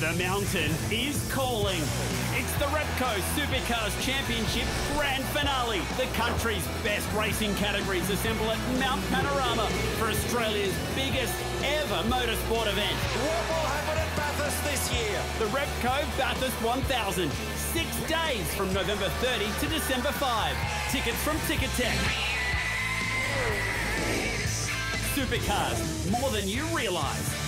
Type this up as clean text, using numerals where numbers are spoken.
The mountain is calling. It's the Repco Supercars Championship Grand Finale. The country's best racing categories assemble at Mount Panorama for Australia's biggest ever motorsport event. What will happen at Bathurst this year? The Repco Bathurst 1000. 6 days from November 30 to December 5. Tickets from Ticketek. Supercars, more than you realise.